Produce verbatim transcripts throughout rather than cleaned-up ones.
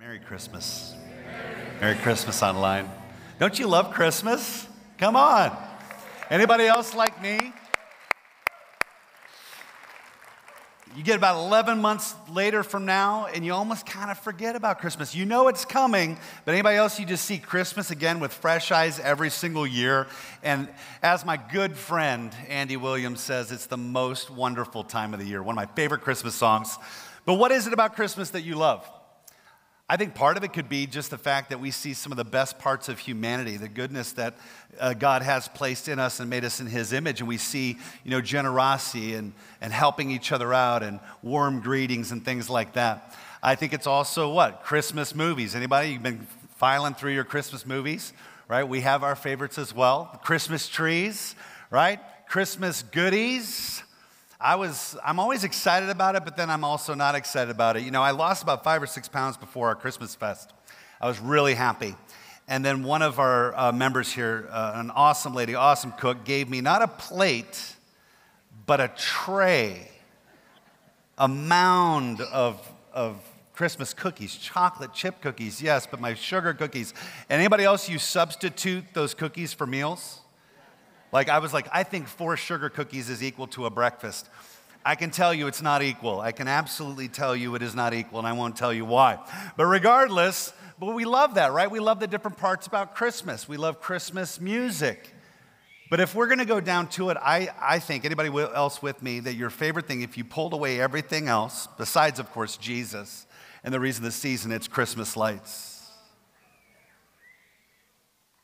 Merry Christmas. Merry Christmas online. Don't you love Christmas? Come on. Anybody else like me? You get about eleven months later from now, and you almost kind of forget about Christmas. You know it's coming, but anybody else, you just see Christmas again with fresh eyes every single year. And as my good friend Andy Williams says, it's the most wonderful time of the year, one of my favorite Christmas songs. But what is it about Christmas that you love? I think part of it could be just the fact that we see some of the best parts of humanity, the goodness that uh, God has placed in us and made us in his image. And we see, you know, generosity and, and helping each other out and warm greetings and things like that. I think it's also what? Christmas movies. Anybody? You've been filing through your Christmas movies, right? We have our favorites as well. Christmas trees, right? Christmas goodies. I was, I'm always excited about it, but then I'm also not excited about it. You know, I lost about five or six pounds before our Christmas fest. I was really happy. And then one of our uh, members here, uh, an awesome lady, awesome cook, gave me not a plate, but a tray, a mound of, of Christmas cookies, chocolate chip cookies, yes, but my sugar cookies. And anybody else, you substitute those cookies for meals? Like, I was like, I think four sugar cookies is equal to a breakfast. I can tell you it's not equal. I can absolutely tell you it is not equal, and I won't tell you why. But regardless, but we love that, right? We love the different parts about Christmas. We love Christmas music. But if we're going to go down to it, I, I think, anybody else with me, that your favorite thing, if you pulled away everything else, besides, of course, Jesus, and the reason this season, it's Christmas lights.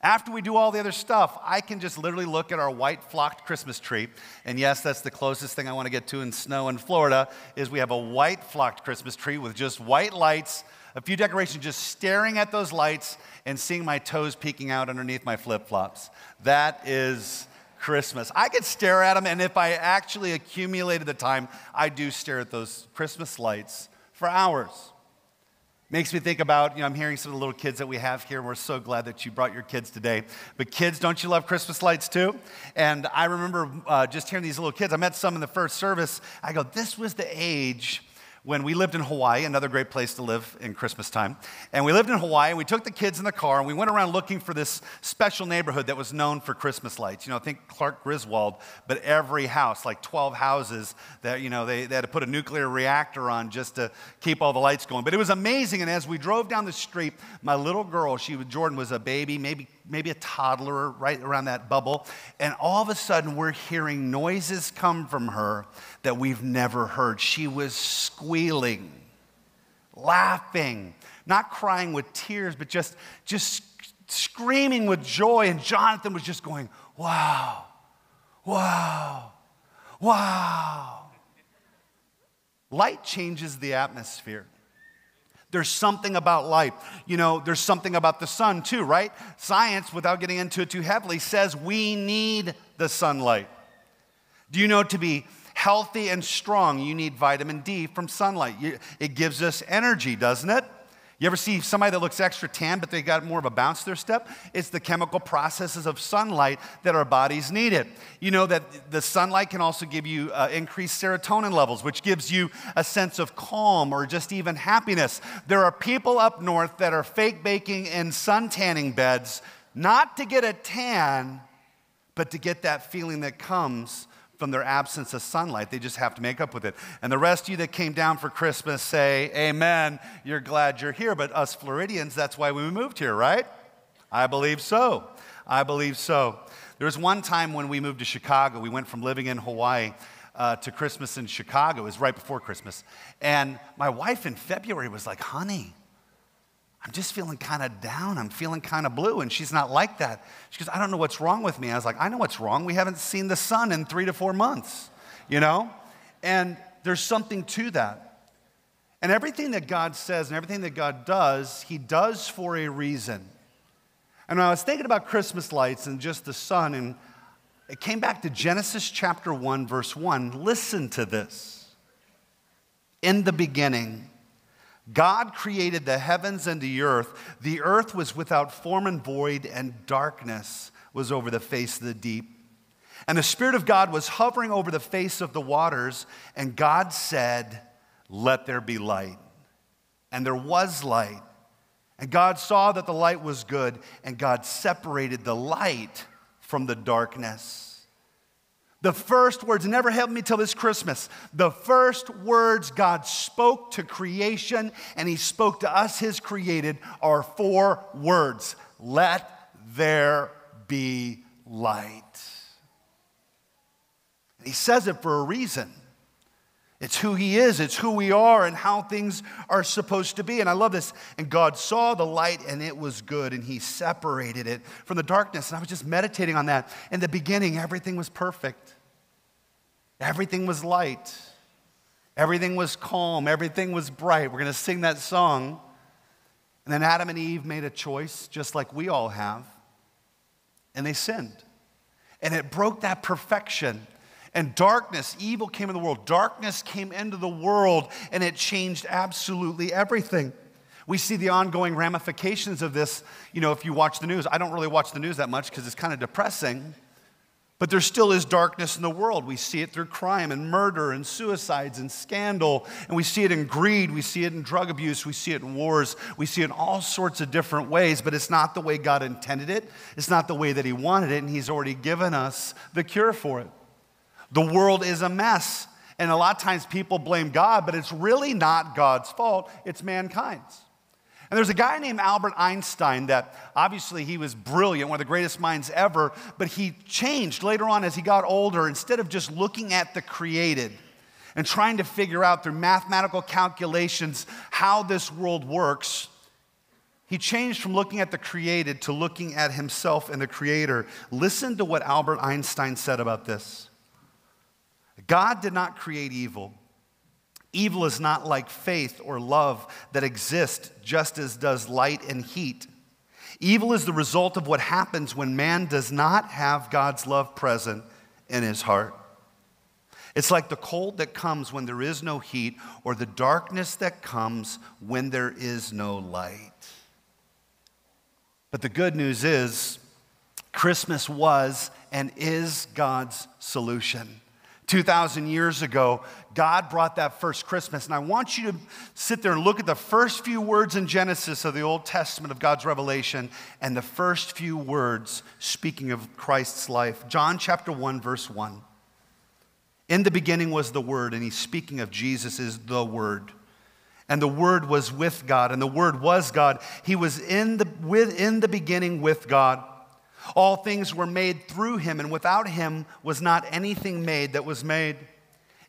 After we do all the other stuff, I can just literally look at our white flocked Christmas tree. And yes, that's the closest thing I want to get to in snow in Florida, is we have a white flocked Christmas tree with just white lights, a few decorations, just staring at those lights and seeing my toes peeking out underneath my flip-flops. That is Christmas. I could stare at them, and if I actually accumulated the time, I do stare at those Christmas lights for hours. Makes me think about, you know, I'm hearing some of the little kids that we have here, and we're so glad that you brought your kids today. But kids, don't you love Christmas lights too? And I remember uh, just hearing these little kids. I met some in the first service. I go, this was the age when we lived in Hawaii, another great place to live in Christmas time. And we lived in Hawaii, and we took the kids in the car, and we went around looking for this special neighborhood that was known for Christmas lights. You know, think Clark Griswold, but every house, like twelve houses, that, you know, they, they had to put a nuclear reactor on just to keep all the lights going. But it was amazing, and as we drove down the street, my little girl, she Jordan was a baby, maybe maybe a toddler, right around that bubble, and all of a sudden we're hearing noises come from her that we've never heard. She was squealing, laughing, not crying with tears, but just, just screaming with joy, and Jonathan was just going, wow, wow, wow. Light changes the atmosphere. There's something about light. You know, there's something about the sun too, right? Science, without getting into it too heavily, says we need the sunlight. Do you know, to be healthy and strong, you need vitamin D from sunlight. It gives us energy, doesn't it? You ever see somebody that looks extra tan, but they got more of a bounce to their step? It's the chemical processes of sunlight that our bodies need it. You know that the sunlight can also give you uh, increased serotonin levels, which gives you a sense of calm or just even happiness. There are people up north that are fake baking in suntanning beds, not to get a tan, but to get that feeling that comes from their absence of sunlight. They just have to make up with it. And the rest of you that came down for Christmas, say amen. You're glad you're here. But us Floridians, that's why we moved here, right? I believe so. I believe so. There was one time when we moved to Chicago. We went from living in Hawaii uh, to Christmas in Chicago. It was right before Christmas. And my wife in February was like, honey, I'm just feeling kind of down. I'm feeling kind of blue. And she's not like that. She goes, I don't know what's wrong with me. I was like, I know what's wrong. We haven't seen the sun in three to four months, you know? And there's something to that. And everything that God says and everything that God does, he does for a reason. And when I was thinking about Christmas lights and just the sun, and it came back to Genesis chapter one, verse one. Listen to this. In the beginning, God created the heavens and the earth. The earth was without form and void, and darkness was over the face of the deep. And the Spirit of God was hovering over the face of the waters, and God said, let there be light. And there was light. And God saw that the light was good, and God separated the light from the darkness. The first words, never helped me till this Christmas, the first words God spoke to creation and he spoke to us, his created, are four words: let there be light. And he says it for a reason. It's who he is, it's who we are, and how things are supposed to be. And I love this. And God saw the light, and it was good, and he separated it from the darkness. And I was just meditating on that. In the beginning, everything was perfect. Everything was light. Everything was calm. Everything was bright. We're going to sing that song. And then Adam and Eve made a choice, just like we all have, and they sinned. And it broke that perfection. And darkness, evil came in the world. Darkness came into the world, and it changed absolutely everything. We see the ongoing ramifications of this. You know, if you watch the news, I don't really watch the news that much because it's kind of depressing, but there still is darkness in the world. We see it through crime and murder and suicides and scandal, and we see it in greed. We see it in drug abuse. We see it in wars. We see it in all sorts of different ways, but it's not the way God intended it. It's not the way that he wanted it, and he's already given us the cure for it. The world is a mess, and a lot of times people blame God, but it's really not God's fault, it's mankind's. And there's a guy named Albert Einstein that, obviously he was brilliant, one of the greatest minds ever, but he changed later on as he got older. Instead of just looking at the created and trying to figure out through mathematical calculations how this world works, he changed from looking at the created to looking at himself and the creator. Listen to what Albert Einstein said about this. God did not create evil. Evil is not like faith or love that exist, just as does light and heat. Evil is the result of what happens when man does not have God's love present in his heart. It's like the cold that comes when there is no heat, or the darkness that comes when there is no light. But the good news is, Christmas was and is God's solution. two thousand years ago, God brought that first Christmas. And I want you to sit there and look at the first few words in Genesis of the Old Testament of God's revelation, and the first few words speaking of Christ's life. John chapter one, verse one. In the beginning was the Word, and he's speaking of Jesus as the Word. And the Word was with God, and the Word was God. He was in the, with, in the beginning with God. All things were made through him, and without him was not anything made that was made.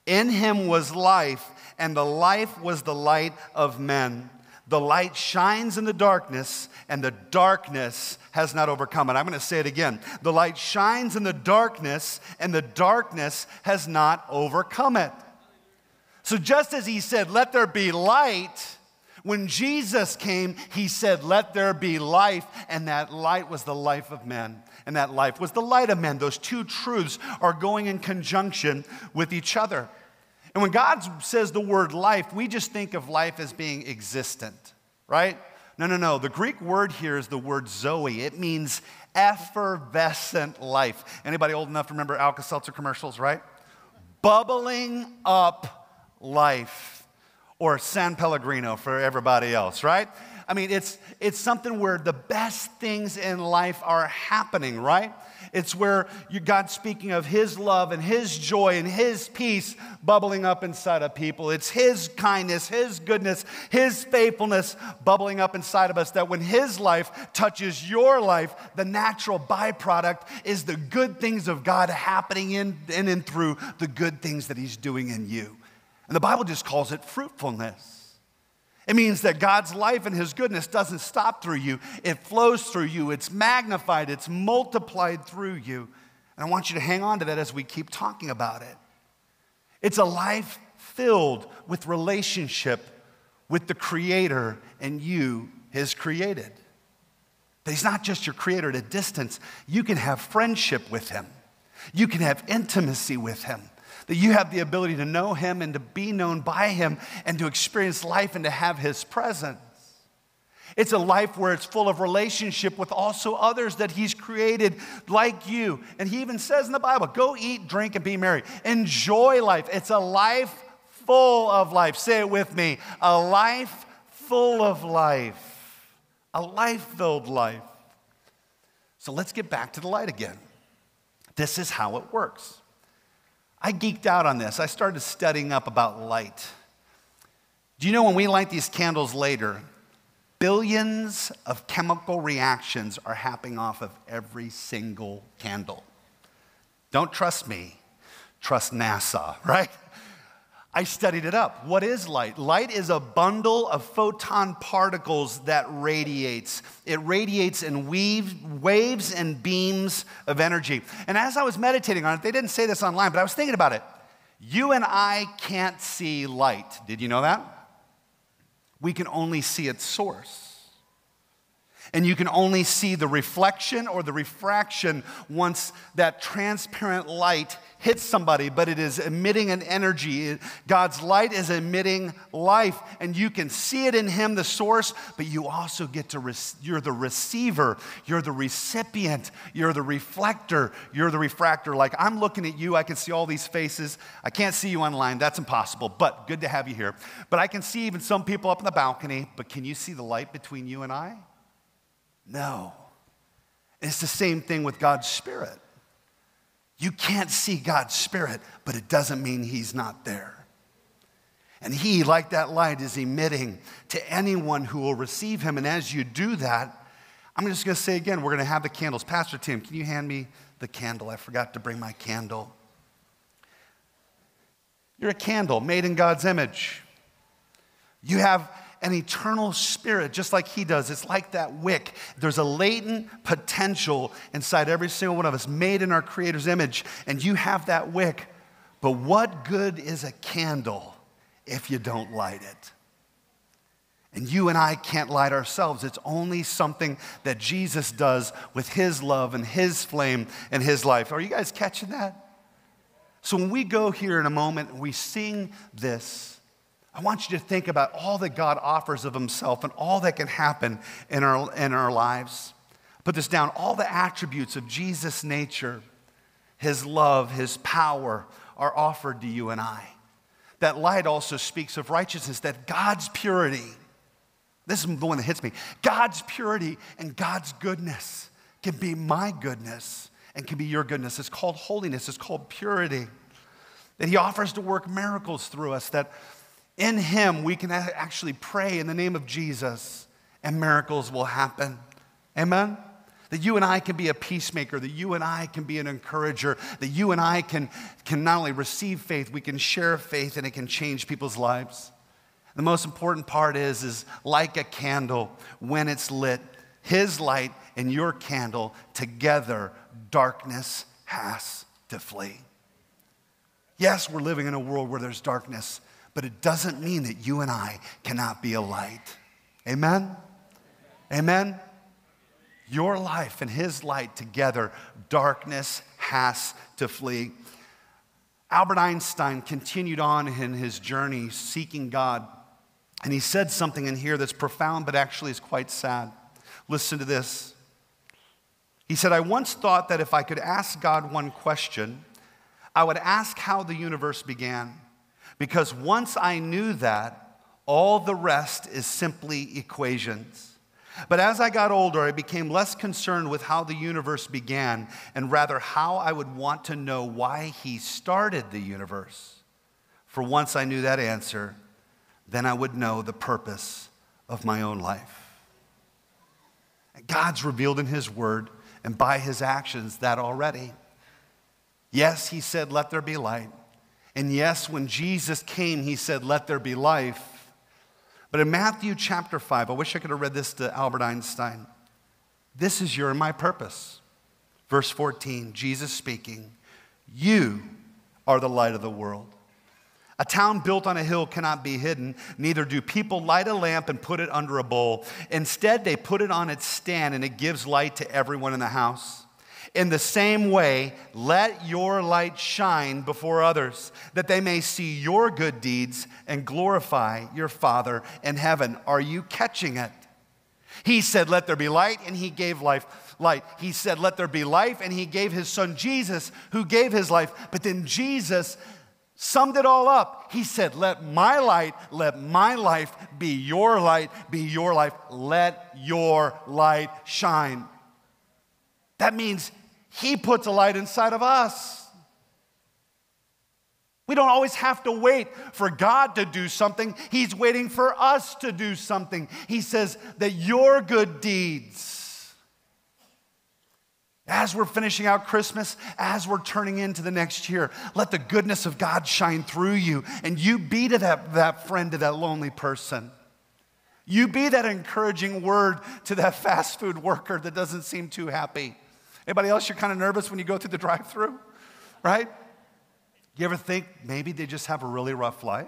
In him was life, and the life was the light of men. The light shines in the darkness, and the darkness has not overcome it. I'm going to say it again. The light shines in the darkness, and the darkness has not overcome it. So just as he said, let there be light, when Jesus came, he said, let there be life, and that light was the life of men, and that life was the light of men. Those two truths are going in conjunction with each other. And when God says the word life, we just think of life as being existent, right? No, no, no. The Greek word here is the word zoe. It means effervescent life. Anybody old enough to remember Alka-Seltzer commercials, right? Bubbling up life. Or San Pellegrino for everybody else, right? I mean, it's it's something where the best things in life are happening, right? It's where you, God's speaking of his love and his joy and his peace bubbling up inside of people. It's his kindness, his goodness, his faithfulness bubbling up inside of us, that when his life touches your life, the natural byproduct is the good things of God happening in, in and through the good things that he's doing in you. And the Bible just calls it fruitfulness. It means that God's life and his goodness doesn't stop through you. It flows through you. It's magnified. It's multiplied through you. And I want you to hang on to that as we keep talking about it. It's a life filled with relationship with the Creator and you, his created. But he's not just your Creator at a distance. You can have friendship with him. You can have intimacy with him. That you have the ability to know him and to be known by him and to experience life and to have his presence. It's a life where it's full of relationship with also others that he's created like you. And he even says in the Bible, go eat, drink, and be merry. Enjoy life. It's a life full of life. Say it with me. A life full of life. a life-filled life. So let's get back to the light again. This is how it works. I geeked out on this. I started studying up about light. Do you know when we light these candles later, billions of chemical reactions are happening off of every single candle. Don't trust me. Trust NASA, right? I studied it up. What is light? Light is a bundle of photon particles that radiates. It radiates in weaves, waves and beams of energy. And as I was meditating on it, they didn't say this online, but I was thinking about it. You and I can't see light. Did you know that? We can only see its source. And you can only see the reflection or the refraction once that transparent light hits somebody, but it is emitting an energy. God's light is emitting life, and you can see it in Him, the source, but you also get to, rec- you're the receiver, you're the recipient, you're the reflector, you're the refractor. Like, I'm looking at you, I can see all these faces. I can't see you online, that's impossible, but good to have you here. But I can see even some people up on the balcony, but can you see the light between you and I? No. It's the same thing with God's Spirit. You can't see God's Spirit, but it doesn't mean He's not there. And He, like that light, is emitting to anyone who will receive Him. And as you do that, I'm just going to say again, we're going to have the candles. Pastor Tim, can you hand me the candle? I forgot to bring my candle. You're a candle made in God's image. You have an eternal spirit, just like He does. It's like that wick. There's a latent potential inside every single one of us, made in our Creator's image, and you have that wick. But what good is a candle if you don't light it? And you and I can't light ourselves. It's only something that Jesus does with His love and His flame and His life. Are you guys catching that? So when we go here in a moment and we sing this, I want you to think about all that God offers of Himself and all that can happen in our, in our lives. Put this down, all the attributes of Jesus' nature, His love, His power are offered to you and I. That light also speaks of righteousness, that God's purity, this is the one that hits me, God's purity and God's goodness can be my goodness and can be your goodness. It's called holiness, it's called purity. That He offers to work miracles through us, that in Him, we can actually pray in the name of Jesus and miracles will happen. Amen? That you and I can be a peacemaker, that you and I can be an encourager, that you and I can, can not only receive faith, we can share faith and it can change people's lives. The most important part is, is like a candle, when it's lit, His light and your candle together, darkness has to flee. Yes, we're living in a world where there's darkness, but it doesn't mean that you and I cannot be a light. Amen? Amen? Your life and His light together, darkness has to flee. Albert Einstein continued on in his journey seeking God, and he said something in here that's profound but actually is quite sad. Listen to this. He said, "I once thought that if I could ask God one question, I would ask how the universe began. Because once I knew that, all the rest is simply equations. But as I got older, I became less concerned with how the universe began and rather how I would want to know why He started the universe. For once I knew that answer, then I would know the purpose of my own life." God's revealed in His word and by His actions that already. Yes, He said, "Let there be light." And yes, when Jesus came, He said, "Let there be life." But in Matthew chapter five, I wish I could have read this to Albert Einstein. This is your and my purpose. Verse fourteen, Jesus speaking, "You are the light of the world. A town built on a hill cannot be hidden, neither do people light a lamp and put it under a bowl. Instead, they put it on its stand, and it gives light to everyone in the house. In the same way, let your light shine before others, that they may see your good deeds and glorify your Father in heaven." Are you catching it? He said, "Let there be light," and He gave life. Light. He said, "Let there be life," and He gave His Son Jesus, who gave His life. But then Jesus summed it all up. He said, let my light, let my life be your light, be your life. Let your light shine. That means he puts a light inside of us. We don't always have to wait for God to do something. He's waiting for us to do something. He says that your good deeds, as we're finishing out Christmas, as we're turning into the next year, let the goodness of God shine through you, and you be to that, that friend to that lonely person. You be that encouraging word to that fast food worker that doesn't seem too happy. Anybody else, you're kind of nervous when you go through the drive-thru, right? You ever think maybe they just have a really rough life,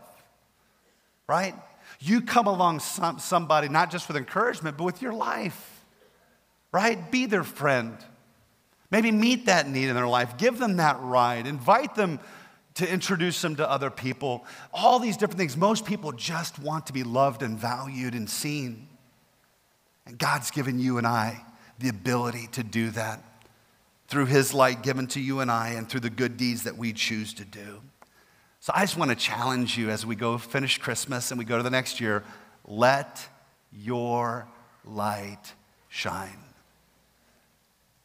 right? You come along some, somebody, not just with encouragement, but with your life, right? Be their friend. Maybe meet that need in their life. Give them that ride. Invite them to introduce them to other people. All these different things. Most people just want to be loved and valued and seen. And God's given you and I the ability to do that through his light given to you and I and through the good deeds that we choose to do. So I just want to challenge you as we go finish Christmas and we go to the next year. Let your light shine.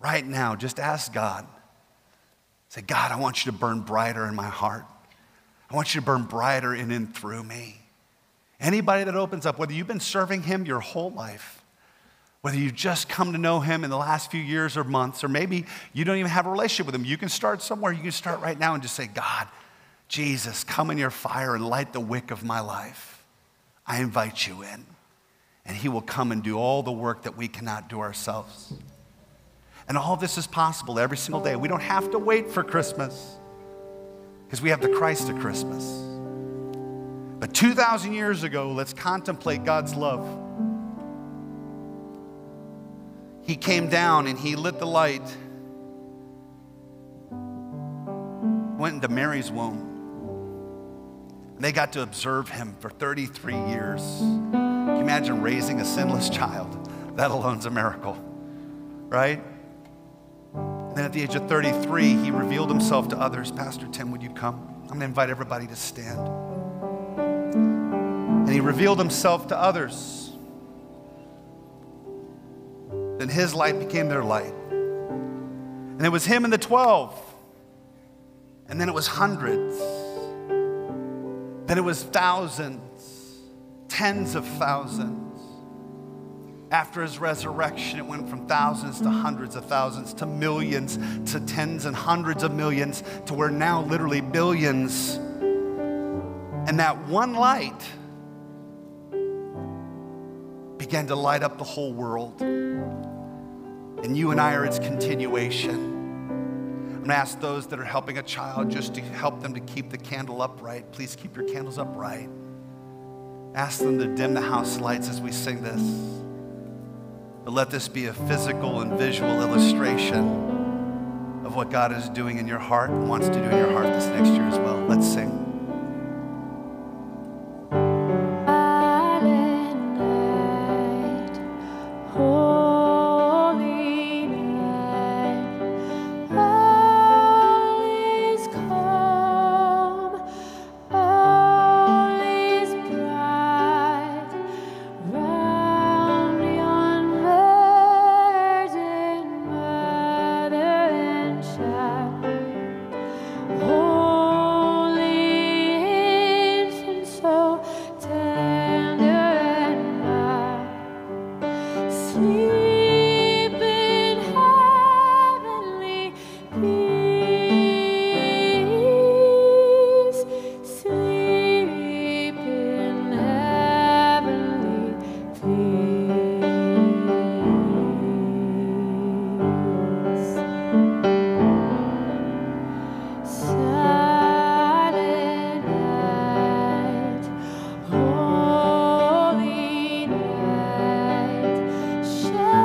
Right now, just ask God. Say, God, I want you to burn brighter in my heart. I want you to burn brighter in and through me. Anybody that opens up, whether you've been serving him your whole life, whether you've just come to know him in the last few years or months, or maybe you don't even have a relationship with him, you can start somewhere. You can start right now and just say, God, Jesus, come in your fire and light the wick of my life. I invite you in. And he will come and do all the work that we cannot do ourselves. And all this is possible every single day. We don't have to wait for Christmas because we have the Christ of Christmas. But two thousand years ago, let's contemplate God's love. He came down and he lit the light, went into Mary's womb. And they got to observe him for thirty-three years. Can you imagine raising a sinless child? That alone's a miracle, right? And then at the age of thirty-three, he revealed himself to others. Pastor Tim, would you come? I'm going to invite everybody to stand. And he revealed himself to others. Then his light became their light. And it was him and the twelve. And then it was hundreds. Then it was thousands, tens of thousands. After his resurrection, it went from thousands to hundreds of thousands to millions to tens and hundreds of millions to where now literally billions. And that one light began to light up the whole world. And you and I are its continuation. I'm going to ask those that are helping a child just to help them to keep the candle upright. Please keep your candles upright. Ask them to dim the house lights as we sing this. But let this be a physical and visual illustration of what God is doing in your heart and wants to do in your heart this next year as well. Let's sing. Sure.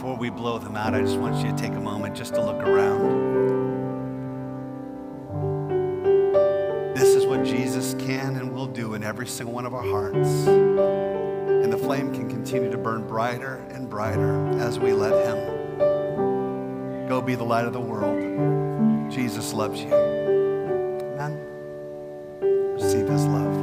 before we blow them out, I just want you to take a moment just to look around. This is what Jesus can and will do in every single one of our hearts. And the flame can continue to burn brighter and brighter as we let him. Go be the light of the world. Jesus loves you. Amen. Receive his love.